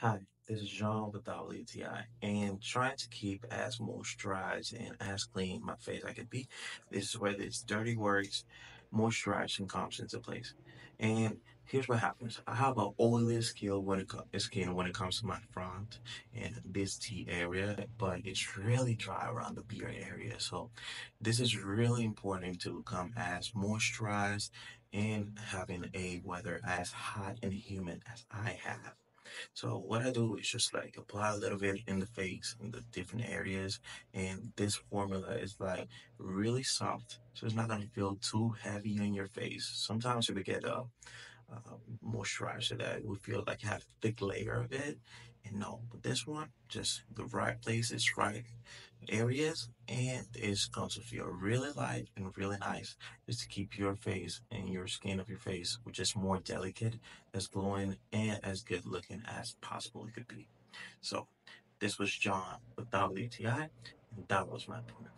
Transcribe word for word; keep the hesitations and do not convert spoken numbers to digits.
Hi, this is John with W T I, and trying to keep as moisturized and as clean my face I could be. This is where this Dirty Works moisturizing comes into place. And here's what happens. I have an oily skin when it, co skin when it comes to my front and this T area, but it's really dry around the beard area. So this is really important to become as moisturized and having a weather as hot and humid as I have. So what I do is just like apply a little bit in the face in the different areas, and this formula is like really soft, so it's not going to feel too heavy on your face. Sometimes if we get a uh, moisturizer that we feel like have a thick layer of it, and no, but this one just the right places, right areas, and it's going to feel really light and really nice, just to keep your face and your skin of your face which is more delicate, as glowing and as good looking as possible it could be. So this was John with W T I, and that was my point of view.